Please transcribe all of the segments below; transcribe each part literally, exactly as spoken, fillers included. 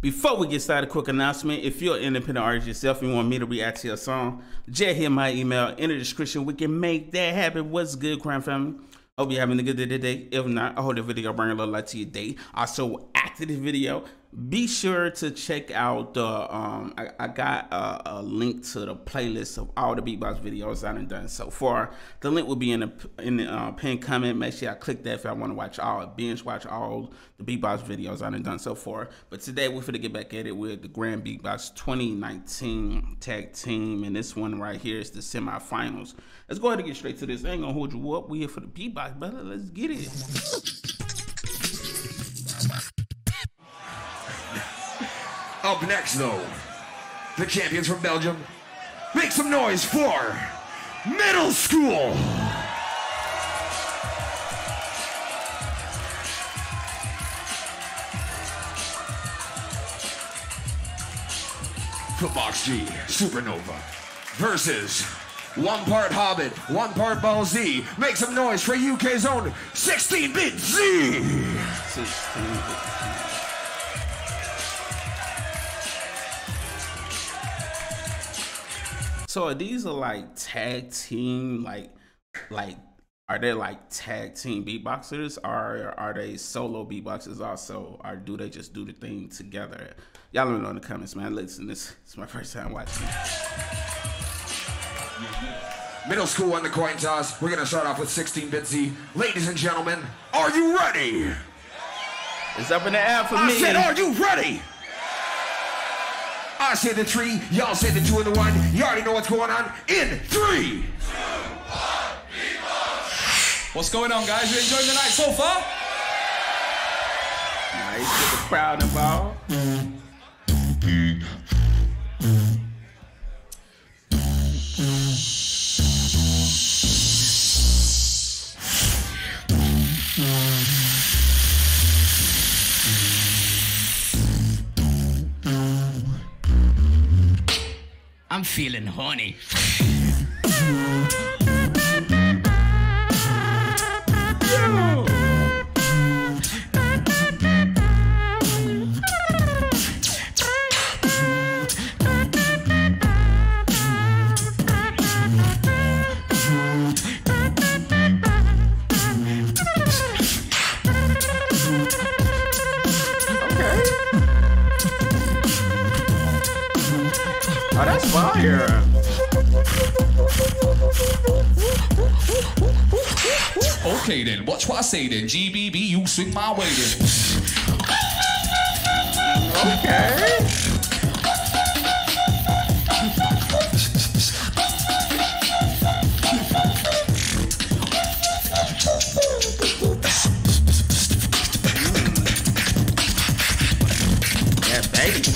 Before we get started, quick announcement. If you're an independent artist yourself and you want me to react to your song, just hit my email in the description. We can make that happen. What's good, Crown Family? Hope you're having a good day today. If not, I hope the video bring a little light to your day. Also, after this video, be sure to check out the, um, I, I got a, a link to the playlist of all the beatbox videos I've done so far. The link will be in the, in the uh, pinned comment. Make sure I click that if I want to watch all, binge watch all the beatbox videos I've done so far. But today we're going to get back at it with the Grand Beatbox twenty nineteen Tag Team. And this one right here is the semifinals. Let's go ahead and get straight to this. I ain't going to hold you up. We're here for the beatbox. But let's get it. Up next, though, the champions from Belgium. Make some noise for Middle School. Footbox G, Supernova versus one part Hobbit, one part Ball-Zee. Make some noise for U K's own sixteen bit Z. So are these are like tag team, like, like are they like tag team beatboxers, or are they solo beatboxers also, or do they just do the thing together? Y'all let me know in the comments, man. Listen, this is my first time watching. Middle School won the coin toss. We're gonna start off with sixteen bit Z. Ladies and gentlemen, are you ready? It's up in the air for me. I said, are you ready? I said the three, y'all said the two and the one. You already know what's going on. In three, two, one, beatbox. What's going on, guys? You enjoying the night so far? Nice, get the crowd involved. I'm feeling horny. Oh, that's fire. Okay then, watch what I say then. G B B, you swing my way then. Okay. Yeah, baby.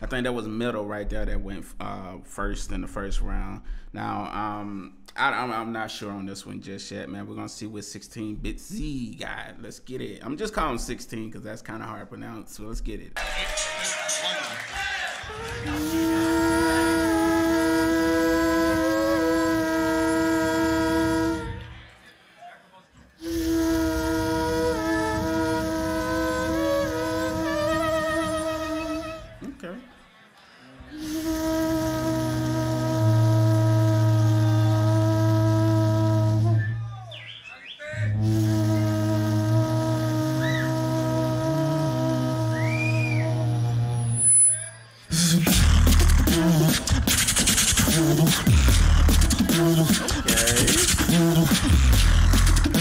I think that was Middle right there that went uh, first in the first round. Now, um, I, I'm, I'm not sure on this one just yet, man. We're going to see what sixteen bit Z got. Let's get it. I'm just calling sixteen because that's kind of hard to pronounce, so let's get it. Okay.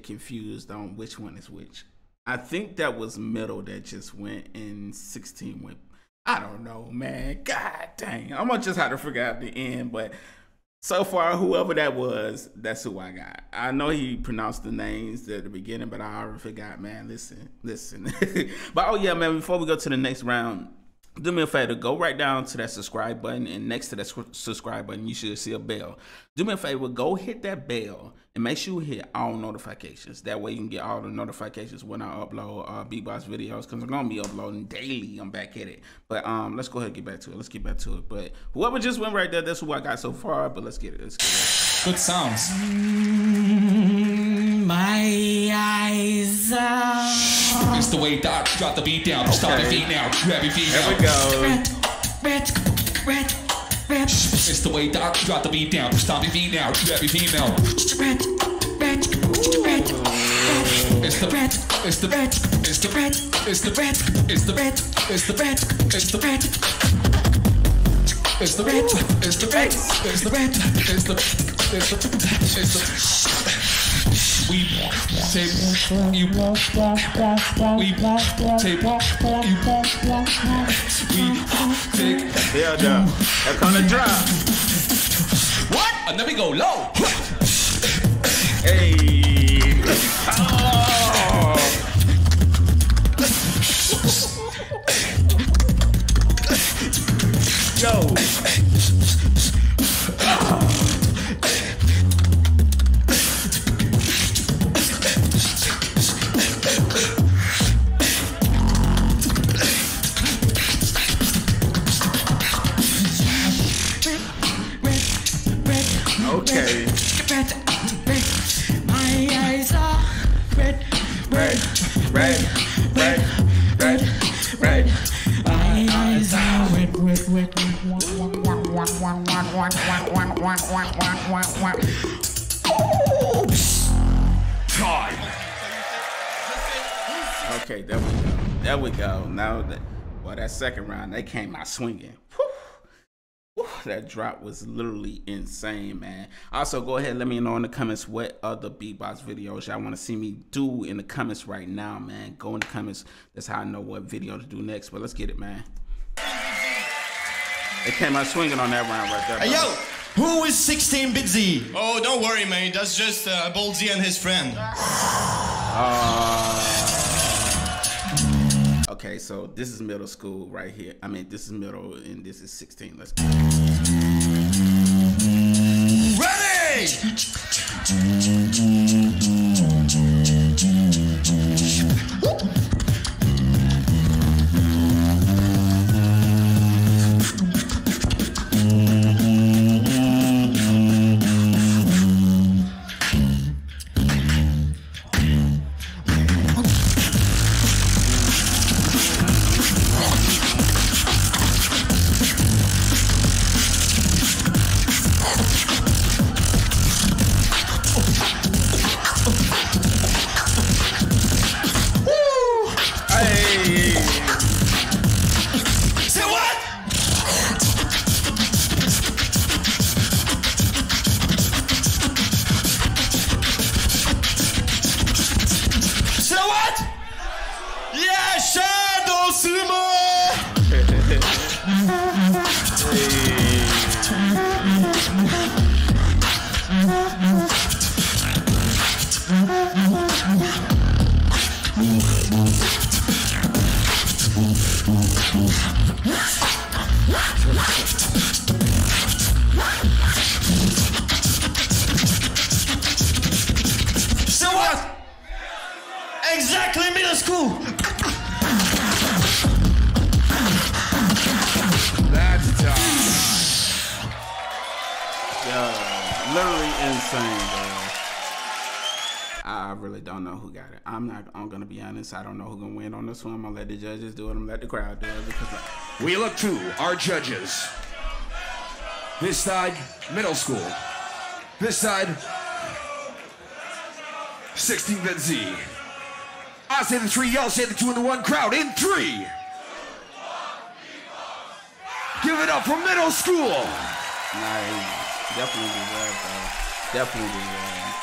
get confused on which one is which. I think that was Middle that just went and sixteen went. I don't know, man. God dang. I'm going to just have to figure out the end. But so far, whoever that was, that's who I got. I know he pronounced the names at the beginning, but I already forgot, man. Listen, listen. But, oh, yeah, man, before we go to the next round, do me a favor, go right down to that subscribe button, and next to that subscribe button, you should see a bell. Do me a favor, go hit that bell and make sure you hit all notifications. That way you can get all the notifications when I upload uh, beatbox videos, because I'm going to be uploading daily. I'm back at it. But um, let's go ahead and get back to it. Let's get back to it. But whoever just went right there, that's who I got so far. But let's get it. Let's get it. Good sounds. Mm, my eyes are... It's the way Doc dropped the beat down. Stop your feet now. Grab your feet now. Here we go. Red, red, red, red. It's the way Doc dropped the beat down. Stop your feet now. Grab your feet now. Red, red, red, red. It's the red. It's the red. It's the red. It's the red. It's the red. It's the red. It's the red. It's the red. It's the red. It's the red. It's the it's the it's the. We tape, you won't, we tape, you won't, we take. Yeah, yeah. That's gonna drop. What? And then we go low. Hey. Oh. Yo. Oh. Okay. Red, red, my eyes are red, red, red, red, red, red. My eyes are red, red, red. Time. Okay, there we go. There we go. Now that, well, that second round, they came out swinging. Whew. That drop was literally insane, man. Also, go ahead and let me know in the comments what other beatbox videos y'all want to see me do in the comments right now, man. Go in the comments. That's how I know what video to do next. But let's get it, man. They came out swinging on that round right there. Hey, yo, who is sixteen bit Z? Oh, don't worry, man. That's just uh, Ball-Zee and his friend. uh... Okay, so this is Middle School right here. I mean, this is Middle and this is sixteen. Let's go. Ready! Exactly, Middle School. That's tough. Yo, literally insane, bro. I really don't know who got it. I'm not. I'm gonna be honest. I don't know who's gonna win on this one. I'm gonna let the judges do it. I'm gonna let the crowd do it because I... we look to our judges. This side, Middle School. This side, sixteen bit Z. I say the three, y'all say the two and the one. Crowd in three. Give it up for Middle School. Nice. Definitely deserve, bro. Definitely deserve.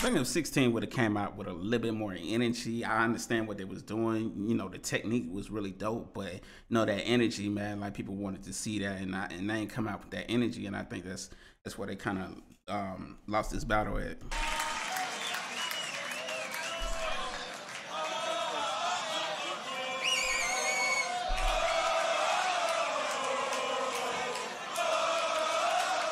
I think it was sixteen would have came out with a little bit more energy. I understand what they was doing. You know, the technique was really dope, but you know, that energy, man, like people wanted to see that, and I, and they ain't come out with that energy, and I think that's that's where they kind of um, lost this battle at.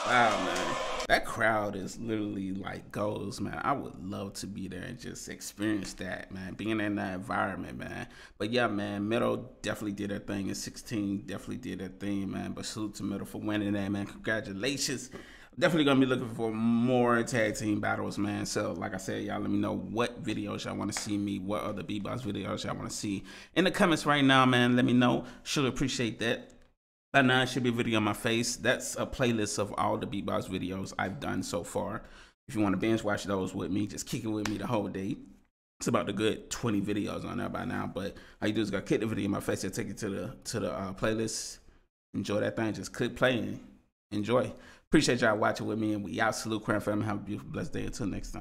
Wow, man. That crowd is literally like goals, man. I would love to be there and just experience that, man. Being in that environment, man. But yeah, man, MIDDLE definitely did their thing. And sixteen definitely did their thing, man. But salute to MIDDLE for winning that, man. Congratulations. Definitely gonna be looking for more tag team battles, man. So like I said, y'all let me know what videos y'all want to see me, what other B-Box videos y'all want to see in the comments right now, man. Let me know. Should appreciate that. By now, it should be a video on my face. That's a playlist of all the Beatbox videos I've done so far. If you want to binge watch those with me, just kick it with me the whole day. It's about a good twenty videos on there by now. But all you do is go kick the video in my face and take it to the to the uh, playlist. Enjoy that thing. Just click play and enjoy. Appreciate y'all watching with me, and we out. Salute Crown Family. Have a beautiful, blessed day. Until next time.